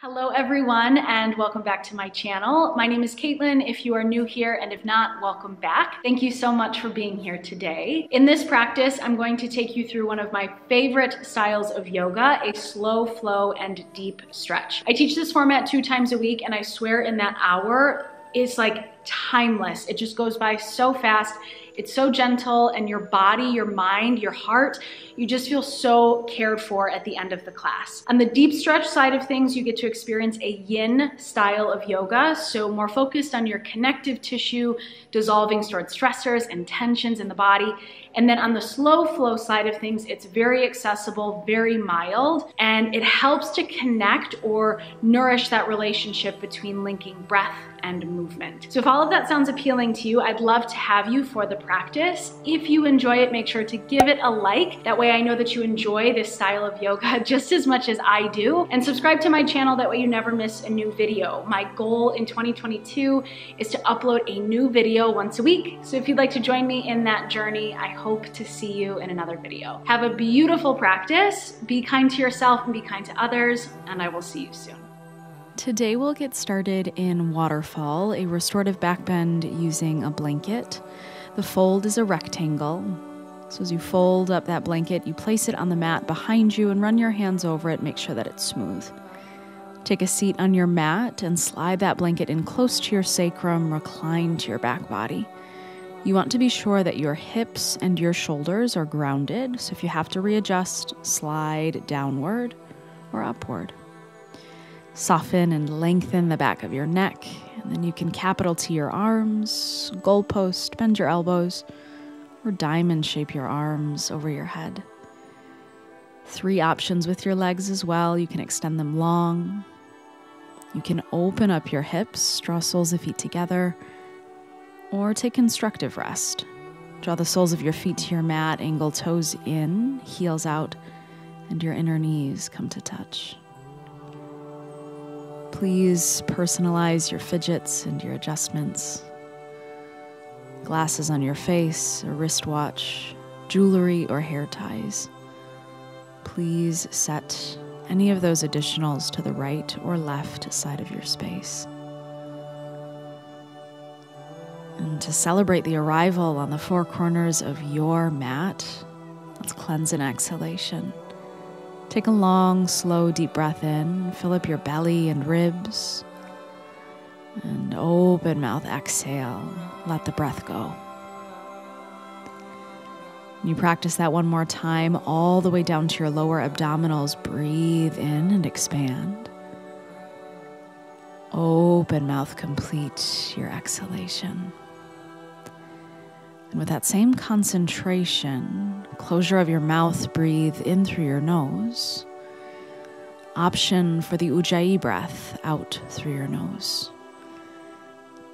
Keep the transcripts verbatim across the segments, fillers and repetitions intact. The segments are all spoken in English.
Hello everyone and welcome back to my channel. My name is Caitlin if you are new here, and if not, welcome back. Thank you so much for being here today. In this practice, I'm going to take you through one of my favorite styles of yoga, a slow flow and deep stretch. I teach this format two times a week, and I swear in that hour, it's like timeless. It just goes by so fast. It's so gentle, and your body, your mind, your heart, you just feel so cared for at the end of the class. On the deep stretch side of things, you get to experience a yin style of yoga, so more focused on your connective tissue, dissolving stored stressors and tensions in the body. And then on the slow flow side of things, it's very accessible, very mild, and it helps to connect or nourish that relationship between linking breath and movement. So if all of that sounds appealing to you, I'd love to have you for the practice. If you enjoy it, make sure to give it a like. That way I know that you enjoy this style of yoga just as much as I do. And subscribe to my channel, that way you never miss a new video. My goal in twenty twenty-two is to upload a new video once a week. So if you'd like to join me in that journey, I hope to see you in another video. Have a beautiful practice. Be kind to yourself and be kind to others, and I will see you soon. Today we'll get started in Waterfall, a restorative backbend using a blanket. The fold is a rectangle. So as you fold up that blanket, you place it on the mat behind you and run your hands over it. Make sure that it's smooth. Take a seat on your mat and slide that blanket in close to your sacrum, recline to your back body. You want to be sure that your hips and your shoulders are grounded. So if you have to readjust, slide downward or upward. Soften and lengthen the back of your neck, and then you can capital T your arms, goalpost, bend your elbows, or diamond shape your arms over your head. Three options with your legs as well. You can extend them long. You can open up your hips, draw soles of feet together, or take constructive rest. Draw the soles of your feet to your mat, angle toes in, heels out, and your inner knees come to touch. Please personalize your fidgets and your adjustments. Glasses on your face, a wristwatch, jewelry, or hair ties. Please set any of those additionals to the right or left side of your space. And to celebrate the arrival on the four corners of your mat, let's cleanse an exhalation. Take a long, slow, deep breath in. Fill up your belly and ribs. And open mouth, exhale. Let the breath go. You practice that one more time, all the way down to your lower abdominals. Breathe in and expand. Open mouth, complete your exhalation. And with that same concentration, closure of your mouth, breathe in through your nose. Option for the Ujjayi breath, out through your nose.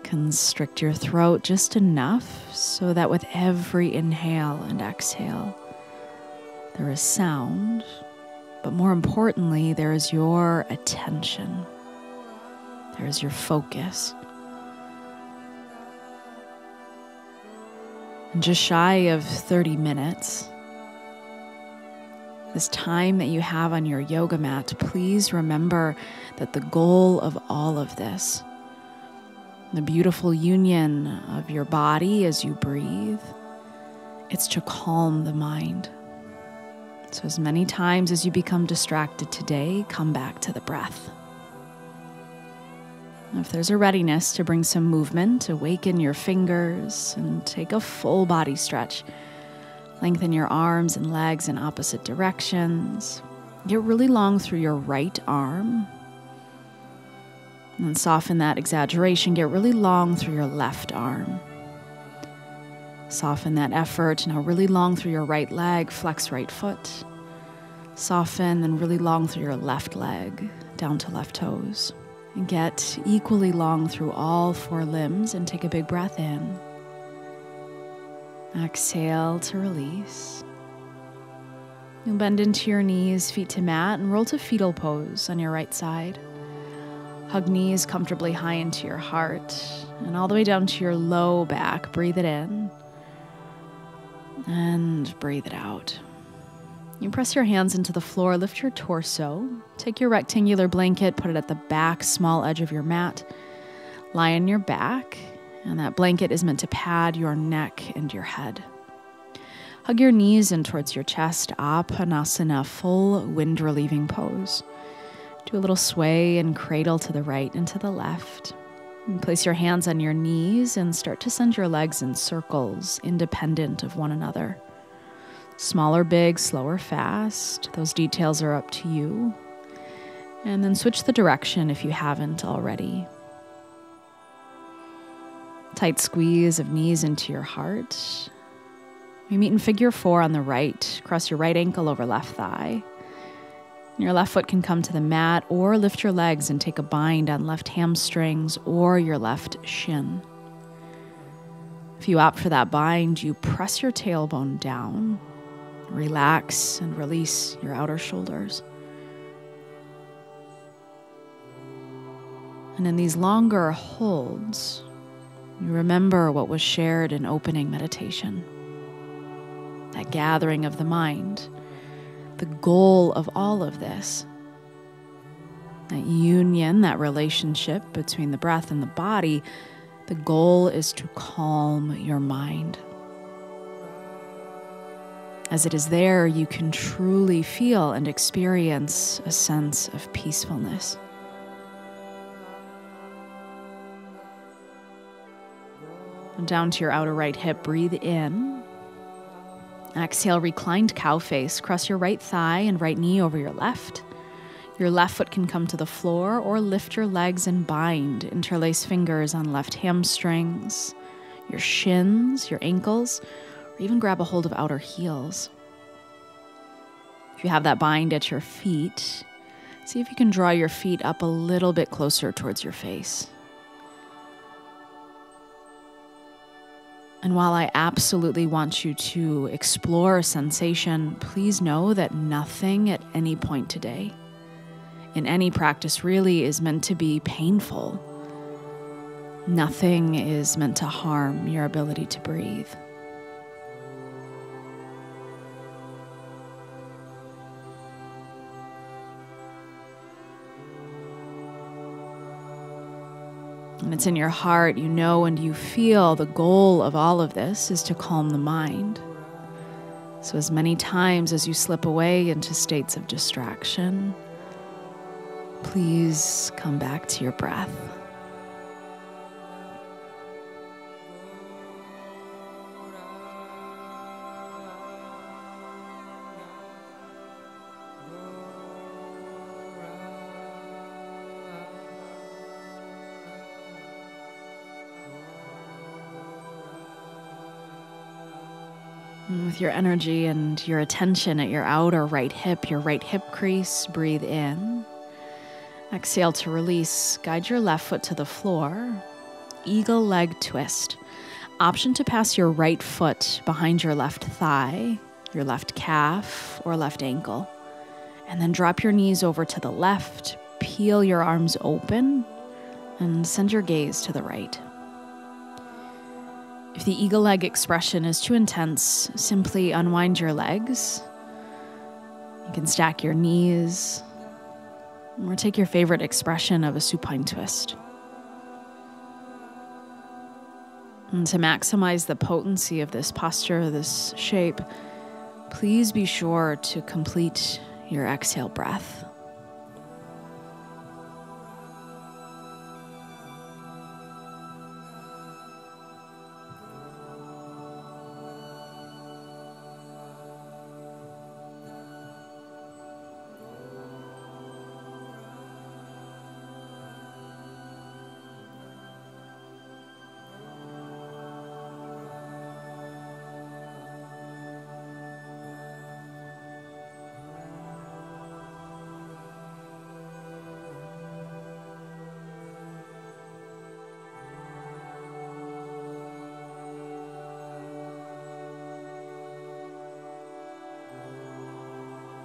Constrict your throat just enough so that with every inhale and exhale, there is sound, but more importantly, there is your attention. There is your focus. Just shy of thirty minutes. This time that you have on your yoga mat, please remember that the goal of all of this, the beautiful union of your body as you breathe, it's to calm the mind. So as many times as you become distracted today, come back to the breath. If there's a readiness to bring some movement, awaken your fingers and take a full body stretch. Lengthen your arms and legs in opposite directions. Get really long through your right arm. And then soften that exaggeration. Get really long through your left arm. Soften that effort. Now really long through your right leg. Flex right foot. Soften, then really long through your left leg, down to left toes. And get equally long through all four limbs and take a big breath in. Exhale to release. You'll bend into your knees, feet to mat, and roll to fetal pose on your right side. Hug knees comfortably high into your heart and all the way down to your low back. Breathe it in and breathe it out. You press your hands into the floor, lift your torso, take your rectangular blanket, put it at the back, small edge of your mat, lie on your back, and that blanket is meant to pad your neck and your head. Hug your knees in towards your chest, Apanasana, full wind relieving pose. Do a little sway and cradle to the right and to the left. And place your hands on your knees and start to send your legs in circles, independent of one another. Small or big, slow or fast, those details are up to you. And then switch the direction if you haven't already. Tight squeeze of knees into your heart. We meet in figure four on the right. Cross your right ankle over left thigh. Your left foot can come to the mat, or lift your legs and take a bind on left hamstrings or your left shin. If you opt for that bind, you press your tailbone down, relax and release your outer shoulders. And in these longer holds, you remember what was shared in opening meditation, that gathering of the mind. The goal of all of this, that union, that relationship between the breath and the body, the goal is to calm your mind. As it is there, you can truly feel and experience a sense of peacefulness. And down to your outer right hip, breathe in. Exhale, reclined cow face. Cross your right thigh and right knee over your left. Your left foot can come to the floor, or lift your legs and bind. Interlace fingers on left hamstrings, your shins, your ankles, or even grab a hold of outer heels. If you have that bind at your feet, see if you can draw your feet up a little bit closer towards your face. And while I absolutely want you to explore sensation, please know that nothing at any point today, in any practice really, is meant to be painful. Nothing is meant to harm your ability to breathe. And it's in your heart, you know and you feel the goal of all of this is to calm the mind. So as many times as you slip away into states of distraction, please come back to your breath. With your energy and your attention at your outer right hip, your right hip crease, breathe in. Exhale to release. Guide your left foot to the floor. Eagle leg twist. Option to pass your right foot behind your left thigh, your left calf, or left ankle. And then drop your knees over to the left. Peel your arms open and send your gaze to the right. If the eagle leg expression is too intense, simply unwind your legs. You can stack your knees, or take your favorite expression of a supine twist. And to maximize the potency of this posture, this shape, please be sure to complete your exhale breath.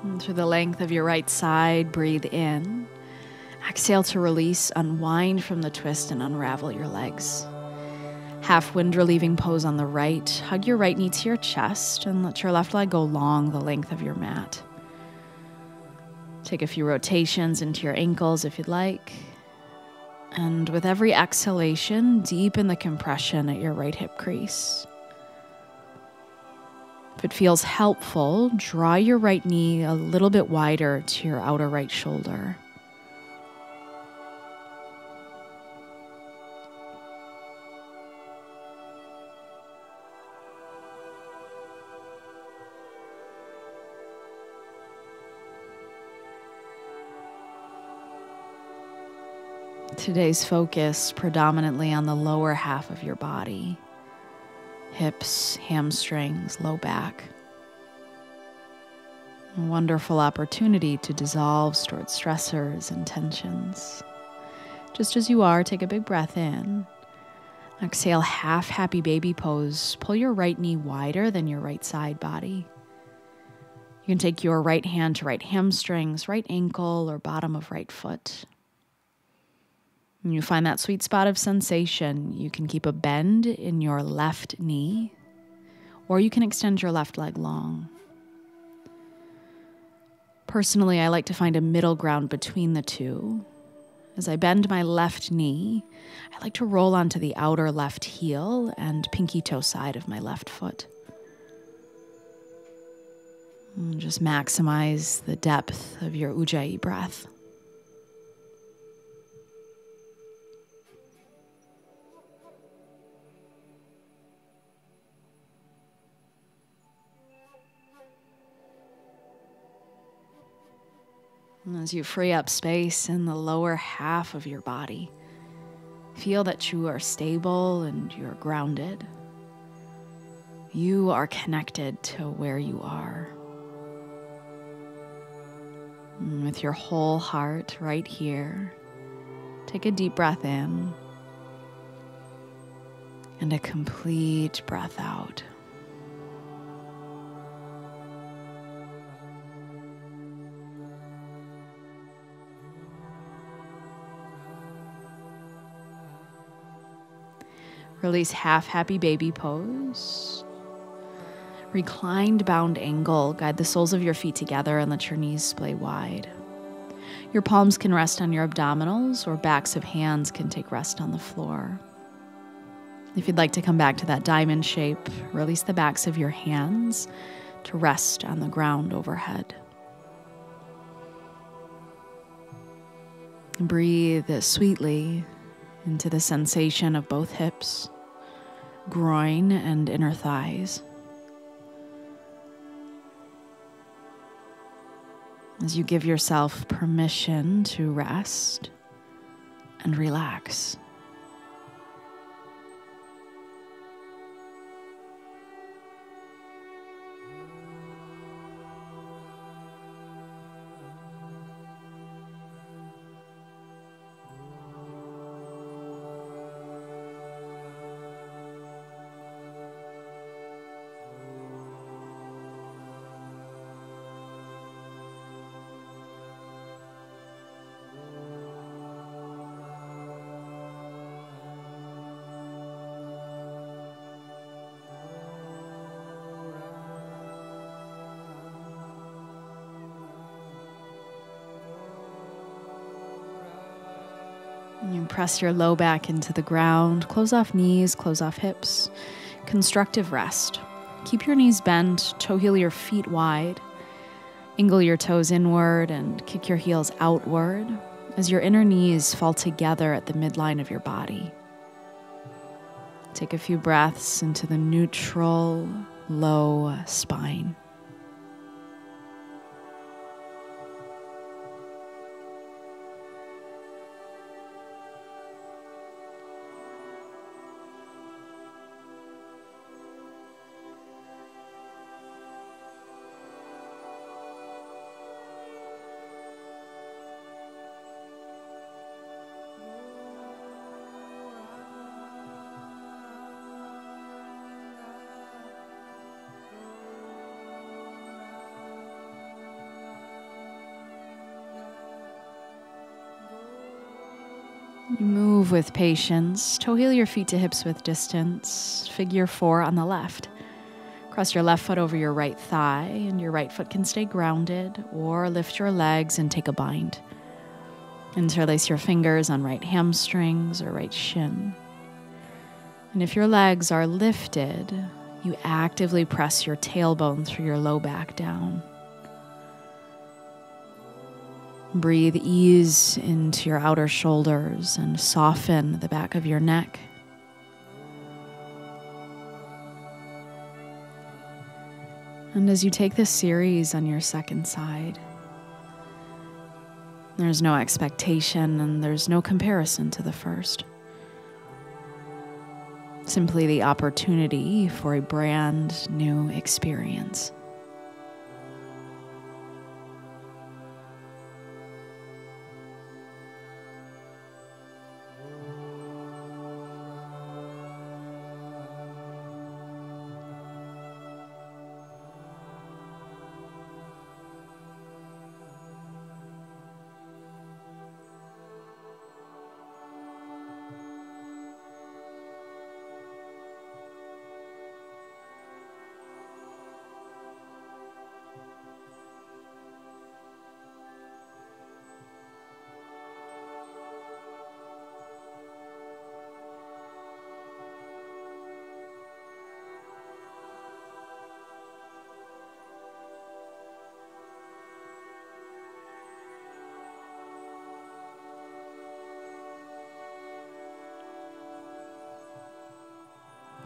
And through the length of your right side, breathe in. Exhale to release, unwind from the twist, and unravel your legs. Half wind relieving pose on the right. Hug your right knee to your chest and let your left leg go long the length of your mat. Take a few rotations into your ankles if you'd like. And with every exhalation, deepen the compression at your right hip crease. If it feels helpful, draw your right knee a little bit wider to your outer right shoulder. Today's focus predominantly on the lower half of your body. Hips, hamstrings, low back. A wonderful opportunity to dissolve stored stressors and tensions. Just as you are, take a big breath in. Exhale, half happy baby pose. Pull your right knee wider than your right side body. You can take your right hand to right hamstrings, right ankle, or bottom of right foot. When you find that sweet spot of sensation, you can keep a bend in your left knee, or you can extend your left leg long. Personally, I like to find a middle ground between the two. As I bend my left knee, I like to roll onto the outer left heel and pinky toe side of my left foot. And just maximize the depth of your Ujjayi breath. As you free up space in the lower half of your body, feel that you are stable and you're grounded. You are connected to where you are. And with your whole heart right here, take a deep breath in and a complete breath out. Release half happy baby pose. Reclined bound angle. Guide the soles of your feet together and let your knees splay wide. Your palms can rest on your abdominals, or backs of hands can take rest on the floor. If you'd like to come back to that diamond shape, release the backs of your hands to rest on the ground overhead. Breathe sweetly into the sensation of both hips, groin, and inner thighs. As you give yourself permission to rest and relax. You press your low back into the ground. Close off knees, close off hips. Constructive rest. Keep your knees bent, toe heel your feet wide. Angle your toes inward and kick your heels outward as your inner knees fall together at the midline of your body. Take a few breaths into the neutral, low spine. Move with patience. Toe heel your feet to hips width distance. Figure four on the left. Cross your left foot over your right thigh, and your right foot can stay grounded, or lift your legs and take a bind. Interlace your fingers on right hamstrings or right shin. And if your legs are lifted, you actively press your tailbone through your low back down. Breathe ease into your outer shoulders and soften the back of your neck. And as you take this series on your second side, there's no expectation and there's no comparison to the first. Simply the opportunity for a brand new experience.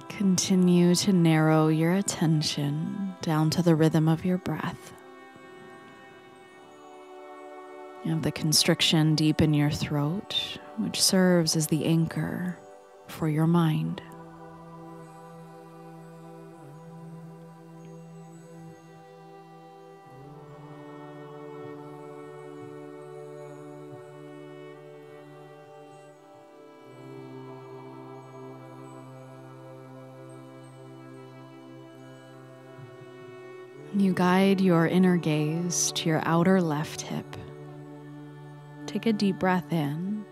Continue to narrow your attention down to the rhythm of your breath. You have the constriction deep in your throat, which serves as the anchor for your mind. You guide your inner gaze to your outer left hip. Take a deep breath in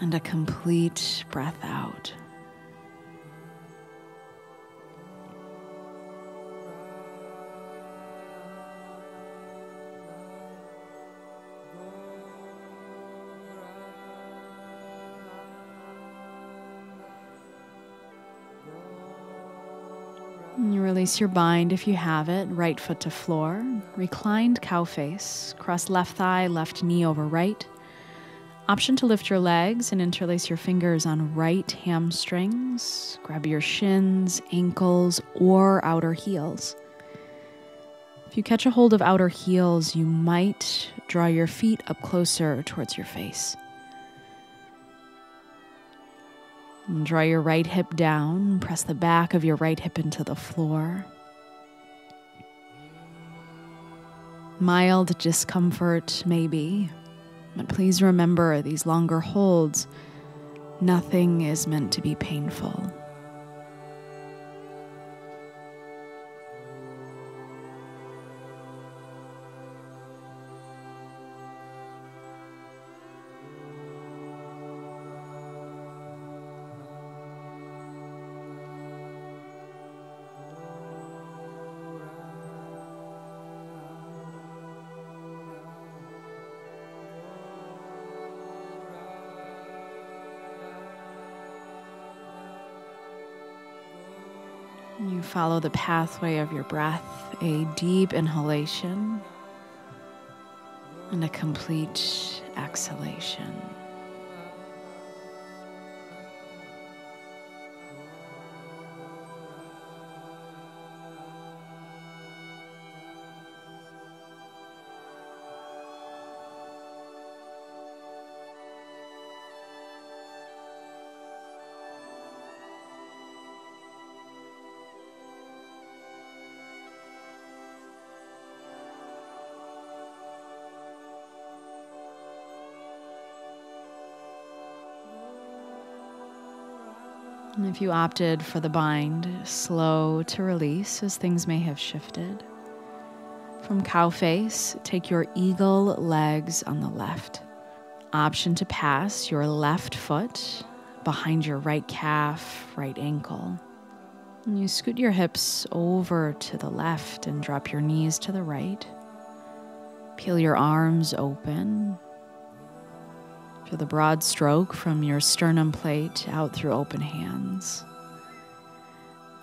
and a complete breath out. Release your bind if you have it, right foot to floor, reclined cow face, cross left thigh, left knee over right. Option to lift your legs and interlace your fingers on right hamstrings. Grab your shins, ankles, or outer heels. If you catch a hold of outer heels, you might draw your feet up closer towards your face. And draw your right hip down, press the back of your right hip into the floor. Mild discomfort, maybe, but please remember these longer holds, nothing is meant to be painful. You follow the pathway of your breath, a deep inhalation and a complete exhalation. And if you opted for the bind, slow to release as things may have shifted. From cow face, take your eagle legs on the left, Option to pass your left foot behind your right calf, right ankle. And you scoot your hips over to the left and drop your knees to the right. Peel your arms open. Feel the broad stroke from your sternum plate out through open hands.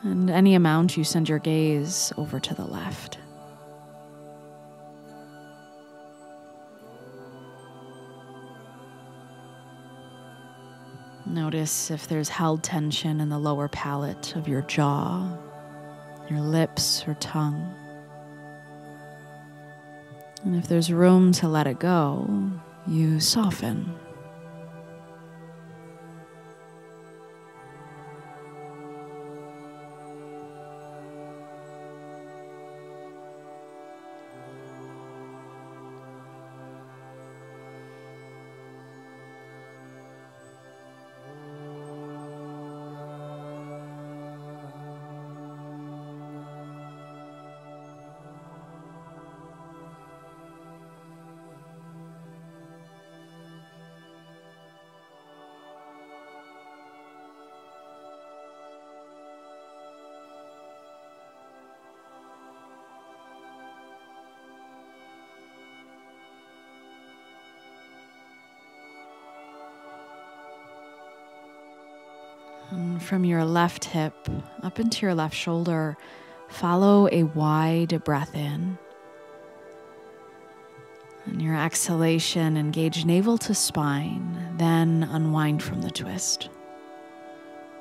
And any amount, you send your gaze over to the left. Notice if there's held tension in the lower palate of your jaw, your lips or tongue. And if there's room to let it go, you soften. And from your left hip up into your left shoulder, follow a wide breath in. And your exhalation, engage navel to spine, then unwind from the twist.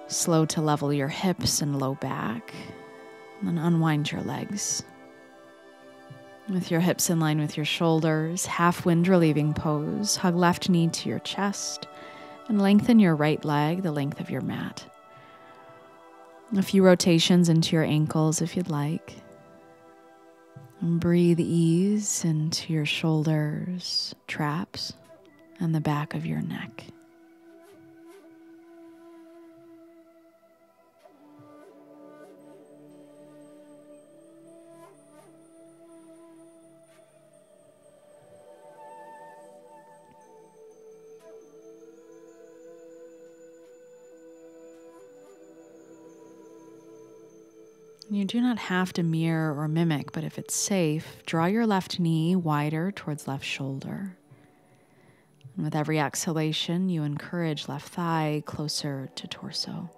Slow to level your hips and low back, and then unwind your legs. With your hips in line with your shoulders, half wind relieving pose, hug left knee to your chest. And lengthen your right leg the length of your mat. A few rotations into your ankles if you'd like. And breathe ease into your shoulders, traps, and the back of your neck. You do not have to mirror or mimic, but if it's safe, draw your left knee wider towards left shoulder. And with every exhalation, you encourage left thigh closer to torso.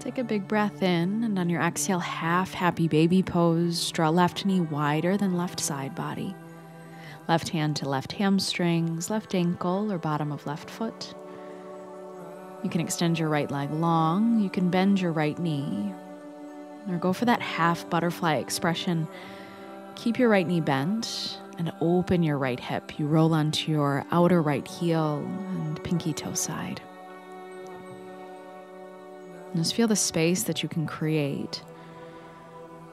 Take a big breath in, and on your exhale, half happy baby pose, draw left knee wider than left side body. Left hand to left hamstrings, left ankle or bottom of left foot. You can extend your right leg long, you can bend your right knee, or go for that half butterfly expression. Keep your right knee bent and open your right hip. You roll onto your outer right heel and pinky toe side. Just feel the space that you can create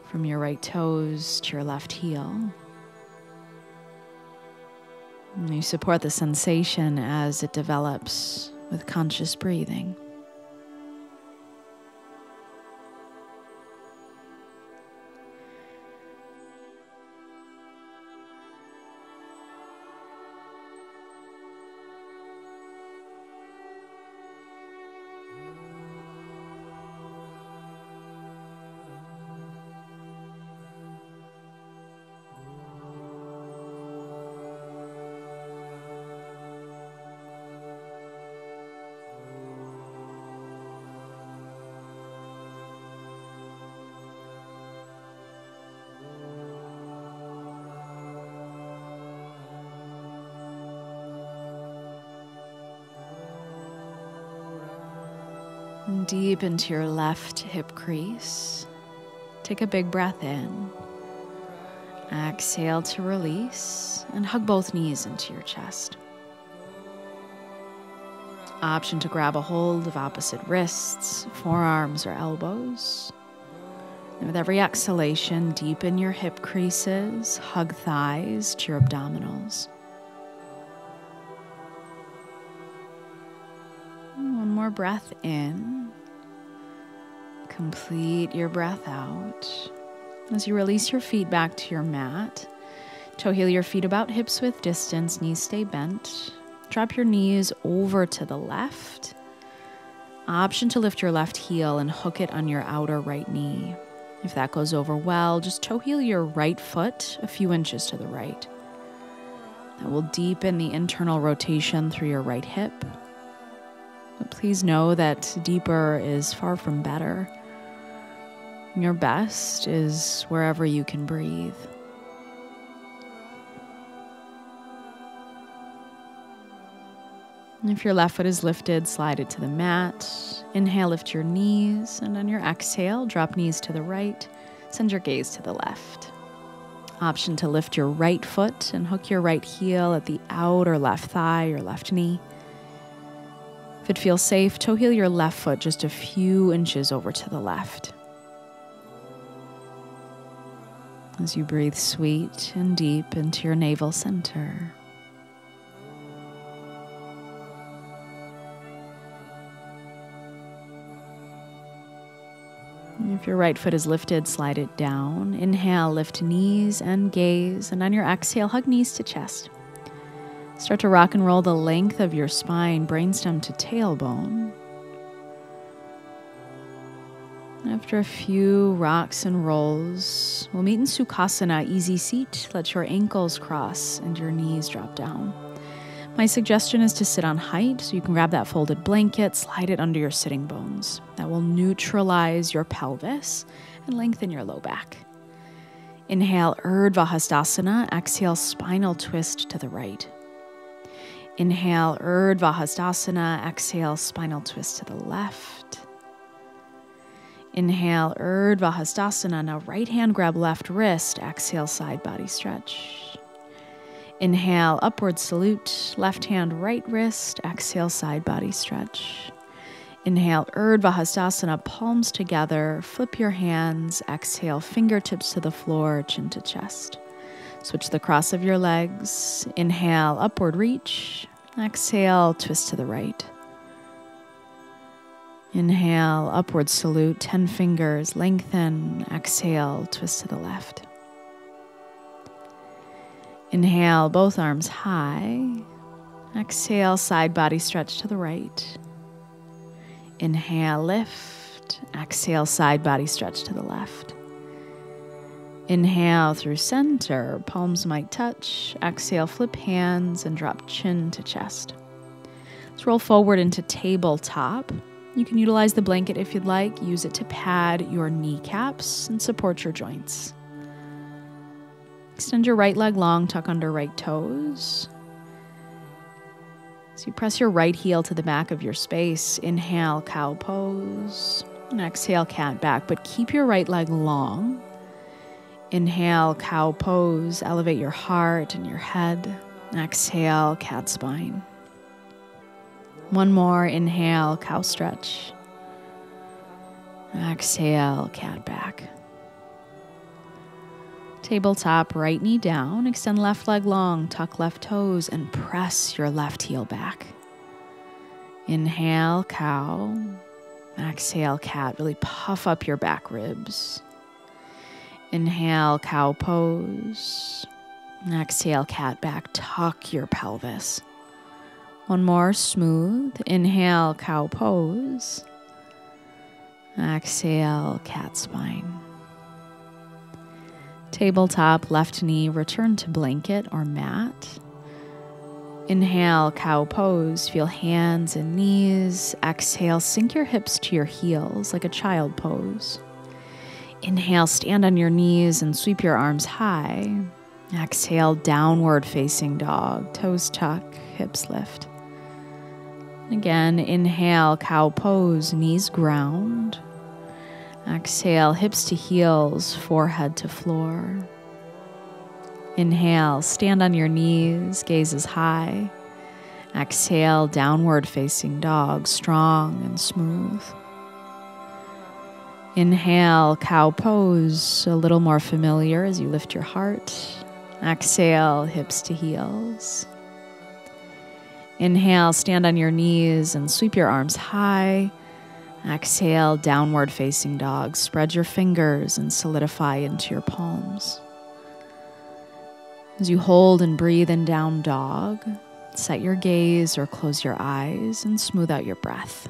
from your right toes to your left heel. And you support the sensation as it develops with conscious breathing. Deep into your left hip crease. Take a big breath in. Exhale to release and hug both knees into your chest. Option to grab a hold of opposite wrists, forearms, or elbows. And with every exhalation, deepen your hip creases, hug thighs to your abdominals. One more breath in. Complete your breath out. As you release your feet back to your mat, toe heel your feet about hips width distance, knees stay bent. Drop your knees over to the left. Option to lift your left heel and hook it on your outer right knee. If that goes over well, just toe heel your right foot a few inches to the right. That will deepen the internal rotation through your right hip. But please know that deeper is far from better. Your best is wherever you can breathe. If your left foot is lifted, slide it to the mat. Inhale, lift your knees, and on your exhale, drop knees to the right. Send your gaze to the left. Option to lift your right foot and hook your right heel at the outer left thigh or left knee. If it feels safe, toe heel your left foot just a few inches over to the left. As you breathe sweet and deep into your navel center. If your right foot is lifted, slide it down. Inhale, lift knees and gaze. And on your exhale, hug knees to chest. Start to rock and roll the length of your spine, brainstem to tailbone. After a few rocks and rolls, we'll meet in Sukhasana, easy seat. Let your ankles cross and your knees drop down. My suggestion is to sit on height, so you can grab that folded blanket, slide it under your sitting bones. That will neutralize your pelvis and lengthen your low back. Inhale, Urdhva Hastasana. Exhale, spinal twist to the right. Inhale, Urdhva Hastasana. Exhale, spinal twist to the left. Inhale, Urdhva Hastasana. Now right hand grab left wrist. Exhale, side body stretch. Inhale, upward salute, left hand, right wrist, exhale, side body stretch. Inhale, Urdhva Hastasana, palms together, flip your hands, exhale, fingertips to the floor, chin to chest. Switch the cross of your legs, inhale, upward reach, exhale, twist to the right. Inhale, upward salute, ten fingers, lengthen, exhale, twist to the left. Inhale, both arms high. Exhale, side body stretch to the right. Inhale, lift. Exhale, side body stretch to the left. Inhale through center, palms might touch. Exhale, flip hands and drop chin to chest. Let's roll forward into tabletop. You can utilize the blanket if you'd like. Use it to pad your kneecaps and support your joints. Extend your right leg long, tuck under right toes. So you press your right heel to the back of your space. Inhale, cow pose. And exhale, cat back, but keep your right leg long. Inhale, cow pose. Elevate your heart and your head. Exhale, cat spine. One more. Inhale, cow stretch. Exhale, cat back. Tabletop, right knee down, extend left leg long, tuck left toes, and press your left heel back. Inhale, cow. Exhale, cat. Really puff up your back ribs. Inhale, cow pose. Exhale, cat back. Tuck your pelvis. One more, smooth. Inhale, cow pose. Exhale, cat spine. Tabletop, left knee, return to blanket or mat. Inhale, cow pose, feel hands and knees. Exhale, sink your hips to your heels like a child pose. Inhale, stand on your knees and sweep your arms high. Exhale, downward facing dog, toes tuck, hips lift. Again, inhale, cow pose, knees ground. Exhale, hips to heels, forehead to floor. Inhale, stand on your knees, gaze is high. Exhale, downward facing dog, strong and smooth. Inhale, cow pose, a little more familiar as you lift your heart. Exhale, hips to heels. Inhale, stand on your knees and sweep your arms high. Exhale, downward facing dog. Spread your fingers and solidify into your palms. As you hold and breathe in down dog, set your gaze or close your eyes and smooth out your breath.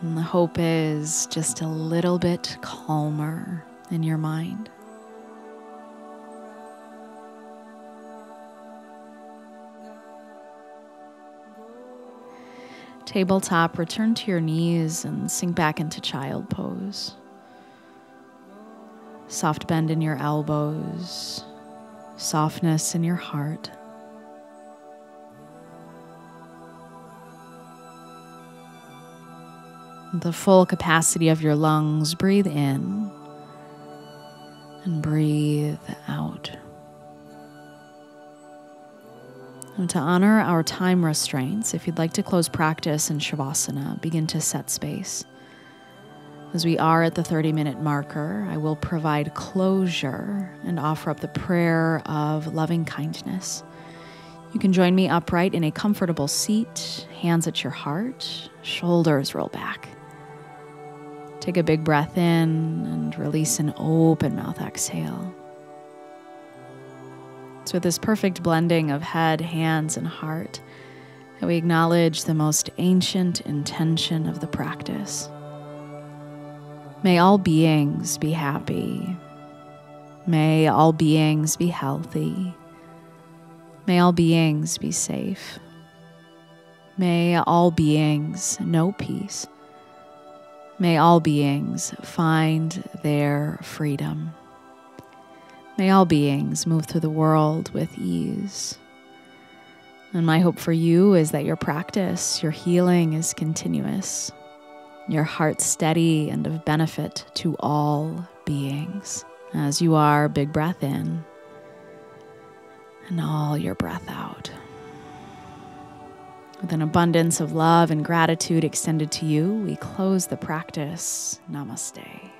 And the hope is just a little bit calmer in your mind. Tabletop, return to your knees and sink back into child pose. Soft bend in your elbows, softness in your heart. The full capacity of your lungs, breathe in and breathe out. And to honor our time restraints, if you'd like to close practice in Shavasana, begin to set space. As we are at the thirty-minute marker, I will provide closure and offer up the prayer of loving kindness. You can join me upright in a comfortable seat, hands at your heart, shoulders roll back. Take a big breath in and release an open mouth exhale. It's with this perfect blending of head, hands, and heart that we acknowledge the most ancient intention of the practice. May all beings be happy. May all beings be healthy. May all beings be safe. May all beings know peace. May all beings find their freedom. May all beings move through the world with ease. And my hope for you is that your practice, your healing is continuous, your heart steady and of benefit to all beings. As you are, big breath in and all your breath out. With an abundance of love and gratitude extended to you, we close the practice. Namaste.